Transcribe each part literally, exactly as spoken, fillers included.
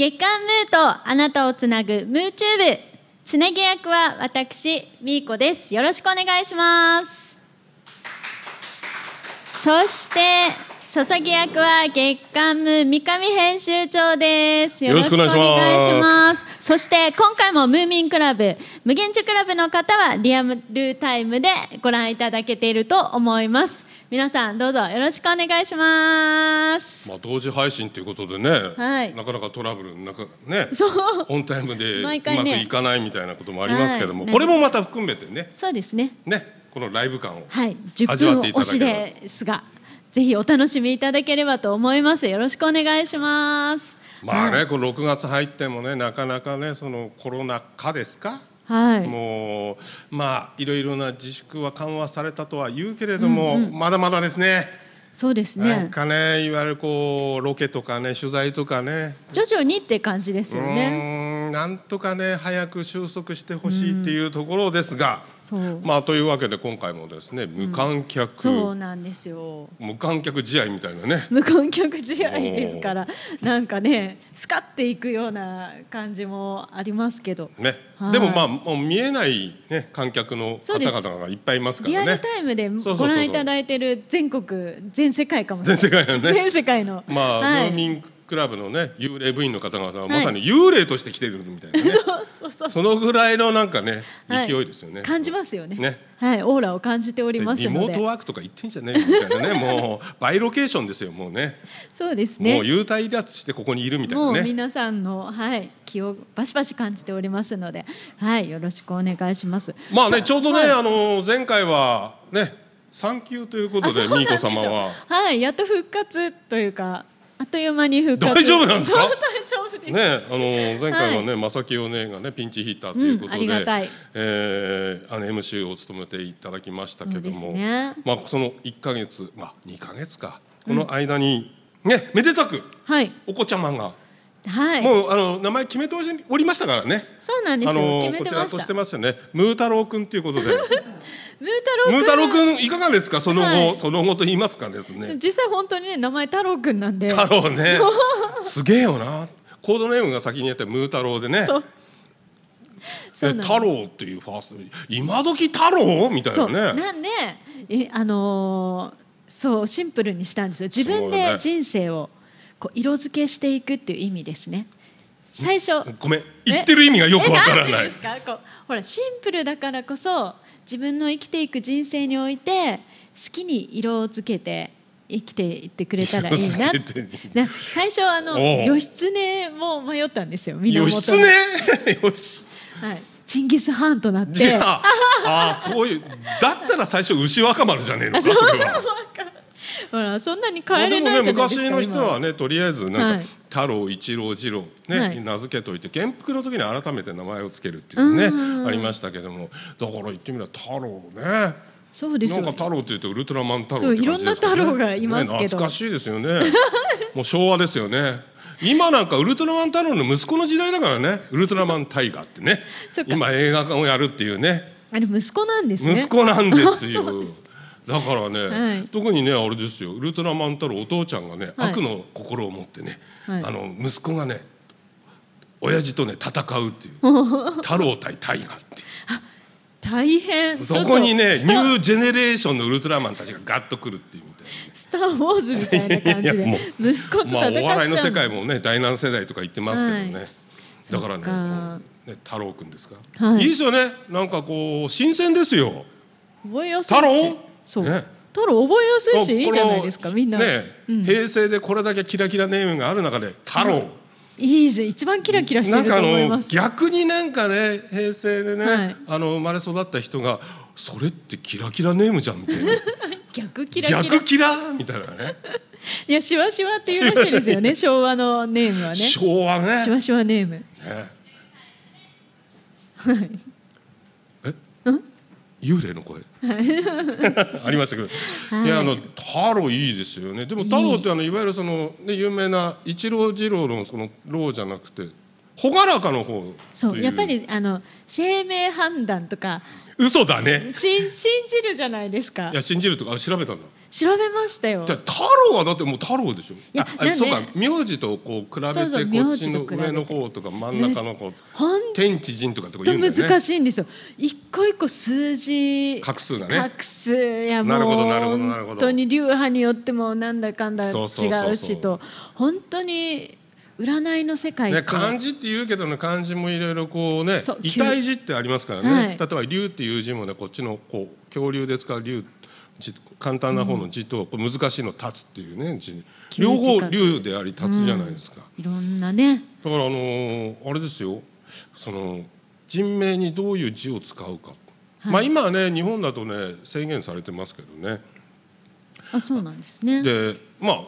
月刊ムーとあなたをつなぐムーチューブ、つなぎ役は私みーこです。よろしくお願いします。そして注ぎ役は月刊ムー三上編集長です。よろしくお願いします。そして今回もムーミンクラブ無限中クラブの方はリアルタイムでご覧いただけていると思います。皆さんどうぞよろしくお願いします。まあ、同時配信ということでね、はい、なかなかトラブルなか、ね、そうオンタイムでうまくいかないみたいなこともありますけども、ね、これもまた含めてね、そうですね、ね、このライブ感を味わっていただければ、はい、じゅっぷん推しですがぜひお楽しみいただければと思います。よろしくお願いします。まあね、はい、このろくがつ入ってもね、なかなかね、そのコロナ禍ですか。はい、もうまあいろいろな自粛は緩和されたとは言うけれども、うんうん、まだまだですね。そうですね。なんかね、いわゆるこうロケとかね、取材とかね。徐々にって感じですよね。うん、なんとかね、早く収束してほしいっていうところですが。うん、まあというわけで今回もですね、無観客、うん、そうなんですよ、無観客試合みたいなね、無観客試合ですからなんかねスカッていくような感じもありますけど、ね、はい、でもまあもう見えない、ね、観客の方々がいっぱいいますからね、リアルタイムでご覧いただいている全国全世界かもしれない、全世界のね、全世界の、まあ、はい、ムーミンクラブのね幽霊部員の方々はまさに幽霊として来てるみたいなね、はい、そうそうそう、そのぐらいのなんかね勢いですよね、はい、感じますよね、ね、はい、オーラを感じておりますので、リモートワークとか言ってんじゃねえみたいなねもうバイロケーションですよ、もうね、そうですね、もう幽体離脱してここにいるみたいなね、もう皆さんの、はい、気をバシバシ感じておりますので、はい、よろしくお願いします。まあね、ちょうどね、はい、あの前回はね産休ということでみーこ様は、はい、やっと復活というかあっという間に復活。大丈夫なんですか？大丈夫です。ね、あの前回はね、はい、正木お姉がねピンチヒッターということで、うん、ありがたい、えー、あの エムシー を務めていただきましたけども、ね、まあそのいっかげつ、まあにかげつか、この間に、うん、ね、めでたく、はい、お子ちゃまが、はい、もうあの名前決めておりましたからね。そうなんですよ。あの決めてました。こちらとしてますよね。ムー太郎くんということで。ムー太郎くんいかがですか、その後、はい、その後と言いますかですね。実際本当にね名前太郎くんなんで。太郎ね。すげえよな。コードネームが先にやってムー太郎でね。そう。そうなんです。太郎っていうファースト今時太郎みたいなね。そうなんでえあのー、そうシンプルにしたんですよ。自分で人生をこう色付けしていくっていう意味ですね。最初ごめん言ってる意味がよくわからないですか。こうほらシンプルだからこそ自分の生きていく人生において好きに色をつけて生きていってくれたらいいな。最初あの義経も迷ったんですよ。義経、はい、チンギスハーンとなって、ああそういうだったら最初牛若丸じゃねえのかそれは。ほらそんなに変えれないじゃないですか。でもね昔の人はねとりあえずなんか太郎一郎二郎ね、はい、名付けといて元服の時に改めて名前をつけるっていうねありましたけども、だから言ってみれば太郎ね、そうですよね、なんか太郎というとウルトラマン太郎って感じですね。いろんな太郎がいますけど、ね、懐かしいですよねもう昭和ですよね。今なんかウルトラマン太郎の息子の時代だからね、ウルトラマンタイガーってね今映画をやるっていうね、あれ息子なんですね。息子なんですよだからね、はい、特にねあれですよ、ウルトラマン太郎お父ちゃんがね、はい、悪の心を持ってね、はい、あの息子がね親父とね戦うっていう太郎対タイガーっていう大変、そこにねニュージェネレーションのウルトラマンたちがガッとくるっていうみたいな、ね、スター・ウォーズみたいな感じで息子と戦っちゃう、まあ、お笑いの世界もね第何世代とか言ってますけどね、はい、だから ね, かね太郎くんですか、はい、いいですよね、なんかこう新鮮ですよ。覚えやすいですね。太郎そうね、太郎覚えやすいしいいじゃないですかみんな、ね、うん、平成でこれだけキラキラネームがある中で太郎いいぜ、一番キラキラしてると思います。なんかあの逆になんかね平成でね、はい、あの生まれ育った人がそれってキラキラネームじゃんみたいな逆キラキラ逆キラみたいなねいやシワシワっていうらしいですよね昭和のネームはね、昭和ねシワシワネームね、はいえん幽霊の声ありましたけど、はい、いやあの太郎いいですよね。でも太郎ってあのいわゆるその、ね、有名な一郎二郎のその郎じゃなくて朗らかの方、そうやっぱりあの生命判断とか嘘だね信じるじゃないですか。いや信じるとか調べたんだ。調べましたよ。太郎はだってもう太郎でしょ。いや、そうか、名字とこう比べてこっちの上の方とか真ん中の方、天地人とかって言うんだよね。難しいんですよ。一個一個数字、画数がね。画数やもう本当に流派によってもなんだかんだ違うしと、本当に占いの世界って漢字って言うけどね、漢字もいろいろこうね、異体字ってありますからね。例えば龍っていう字もね、こっちのこう恐竜で使う龍。簡単な方の字と難しいの立つっていうね字、両方龍であり立つじゃないですか、うん、いろんなね。だからあのー、あれですよ、その人名にどういう字を使うか、はい、まあ今はね日本だとね制限されてますけどね。あ、そうなんですね。でまあ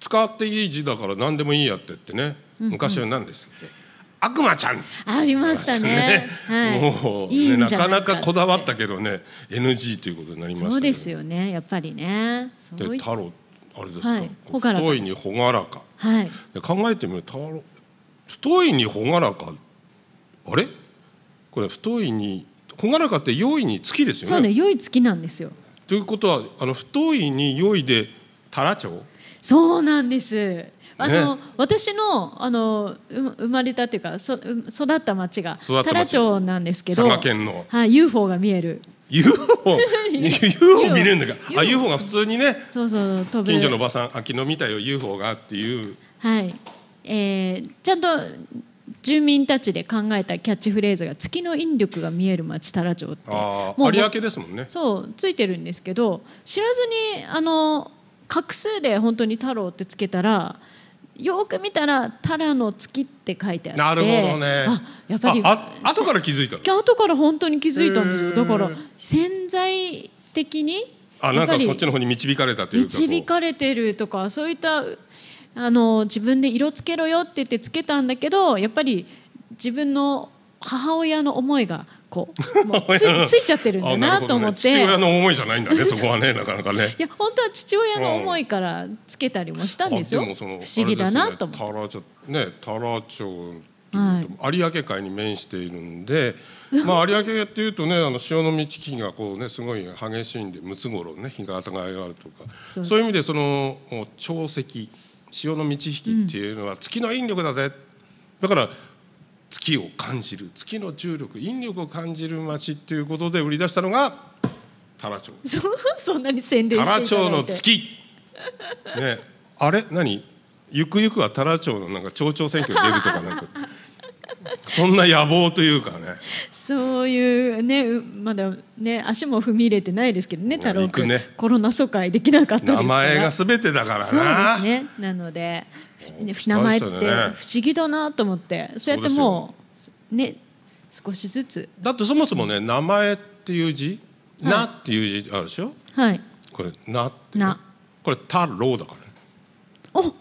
使っていい字だから何でもいいやってってね、昔は何ですよね、うんうん、悪魔ちゃんありましたね。もうなかなかこだわったけどね、 エヌジー ということになりました。そうですよね、やっぱりね。で太郎あれですか、太いにほがらか、考えてみると太いにほがらか、あれこれ太いにほがらかって良いに月ですよね。そうね、良い月なんですよ。ということはあの太いに良いで太良町。そうなんです。あのね、私 の, あの生まれたというかそ育った町が太良町なんですけど、佐賀県の、はい、ユーフォー が見える。 ユーフォー ユーフォー 見れるんだから ユーフォー が普通にね、そうそう飛ぶ。近所のおばさん昨日見たよ ユーフォー がっていう、はい、えー、ちゃんと住民たちで考えたキャッチフレーズが月の引力が見える町太良町って、あもう有明ですもんね。そうついてるんですけど、知らずにあの画数で本当に太郎ってつけたら、よく見たら「タラの月」って書いてあって、なるほどね。あ、やっぱりああ後から気づいたの。後から本当に気づいたんですよ。だから潜在的にあなんかそっちの方に導かれたというか、導かれてるとか、そういったあの自分で色つけろよって言ってつけたんだけど、やっぱり自分の母親の思いがこうもう つ, ついちゃってるんだなと思って。、ね、父親の思いじゃないんだねそこはね、なかなかね。いや本当は父親の思いからつけたりもしたんですよ。でもその不思議だなと思って。太良町有明海に面しているんで、まあ、有明っていうとね、あの潮の満ち引きがこう、ね、すごい激しいんでムツゴロウね日が当たりがあるとか、そうそういう意味でその潮汐潮の満ち引きっていうのは月の引力だぜ、うん、だから月を感じる、月の重力引力を感じる街っていうことで売り出したのが太良町。そんなに宣伝していただいて。太良町の月、ね、あれ何ゆくゆくは太良町のなんか町長選挙に出るとかなんかそんな野望というかね、そういうねまだね足も踏み入れてないですけどね、太郎くん、ね、コロナ疎開できなかったですから。名前が全てだからな。そうですね。なので名前って不思議だなと思って、そうやってもうね少しずつ。だってそもそもね名前っていう字、はい、なっていう字あるでしょ。はい。これなって、ね、なこれ太郎だから。お太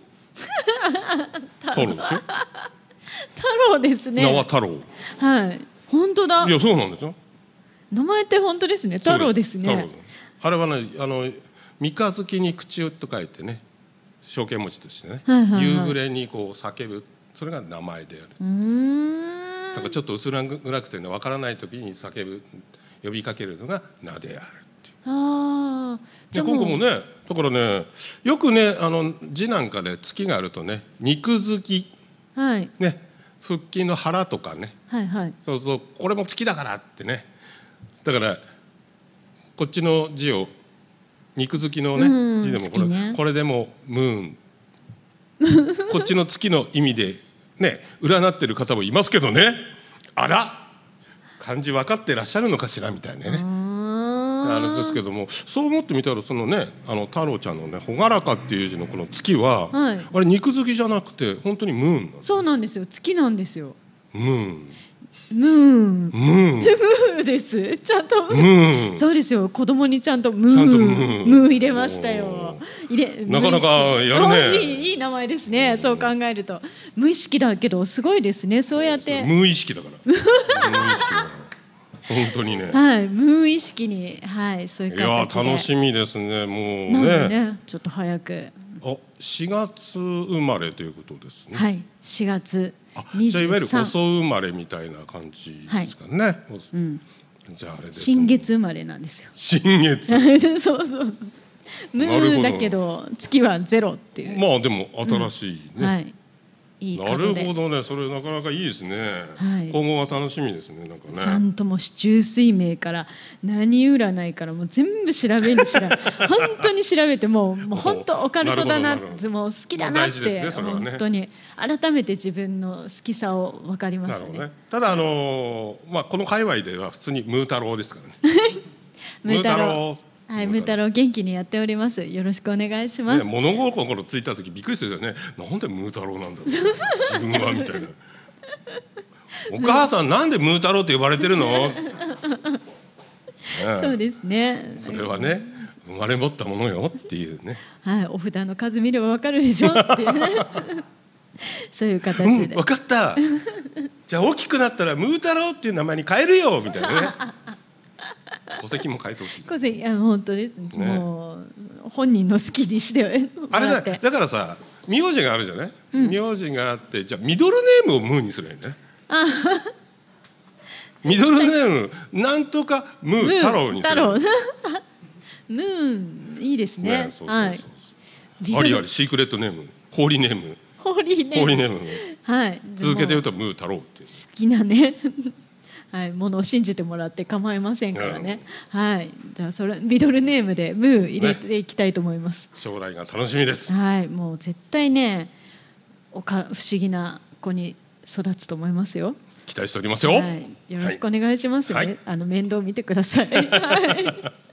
郎でしょ。太郎ですね。名は太郎。はい。本当だ。いやそうなんですよ。名前って本当ですね。太郎ですね。あれはねあの三日月に口と書いてね、証券持ちとしてね、夕暮れにこう叫ぶ、それが名前である。なんかちょっと薄暗くてねわからない時に叫ぶ呼びかけるのが名であるっていう。ああ。じゃあ今後もね、だからねよくねあの字なんかで月があるとね肉月。はい、ね、腹筋の腹とかね、はいはい、そうそうこれも月だからってね、だからこっちの字を肉好きのね字でもこれ、ね、これでもムーンこっちの月の意味でね占ってる方もいますけどね、あら漢字分かってらっしゃるのかしらみたいなね、あれですけども、そう思ってみたらそのねあの太郎ちゃんのね「朗らか」っていう字のこの月は、はい、あれ肉好きじゃなくて本当にムーンなんです。そうなんですよ、月なんですよ。ムーンムーンムーンムーです。ちゃんとムーン、そうですよ、子供にちゃんとムーンムー入れましたよ。入れなかなかやるね。いい、いい名前ですね。そう考えると無意識だけどすごいですね、そうやって無意識だから無意識だから本当にね、はい、無意識に、はい、そういう感じで。いや楽しみですね、もうね。ね、ちょっと早く。あ、しがつ生まれということですね。はい、しがつにじゅうさん。じゃあいわゆる遅生まれみたいな感じですかね。はい、うん。じゃああれですね。新月生まれなんですよ。新月。そうそう。ムーだけど月はゼロっていう。まあでも新しいね、うん、はい、いい角で。なるほどね、それなかなかいいですね、はい、今後は楽しみです ね, なんかねちゃんともう四柱推命から何占いからもう全部調べに調べ本当に調べても う, もう本当オカルトだ な, なもう好きだなって、ねね、本当に改めて自分の好きさを分かりました ね, ねただ、あのーまあ、この界隈では普通にムー太郎ですからねムー太郎、はい、ムー太郎元気にやっております。よろしくお願いします、ね、物心ついた時びっくりするよね。なんでムー太郎なんだろう自分はみたいなお母さんなんでムー太郎って呼ばれてるのそうですね、それはね生まれ持ったものよっていうね、はい、お札の数見ればわかるでしょっていうそういう形で、うん、分かったじゃあ大きくなったらムー太郎っていう名前に変えるよみたいなね戸籍も変えてほしい。戸籍、いや本当です、ね、もう本人の好きにしてあれだ。だからさ、苗字があるじゃない、うん、苗字があって、じゃあミドルネームをムーにすればいいね。あミドルネームなんとかムー太郎にすればいい。ムーいいですね。ありあり、シークレットネーム、ホーリーネーム、ホーリーネーム、ホーリーネーム、はい、続けて言うとムー太郎っていう。好きなねはい、ものを信じてもらって構いませんからね、はい、じゃあそれミドルネームでムー入れていきたいと思います、ね、将来が楽しみです、はい、もう絶対ねおか不思議な子に育つと思いますよ。期待しておりますよ、はい、よろしくお願いしますね、はい、あの面倒見てください、はい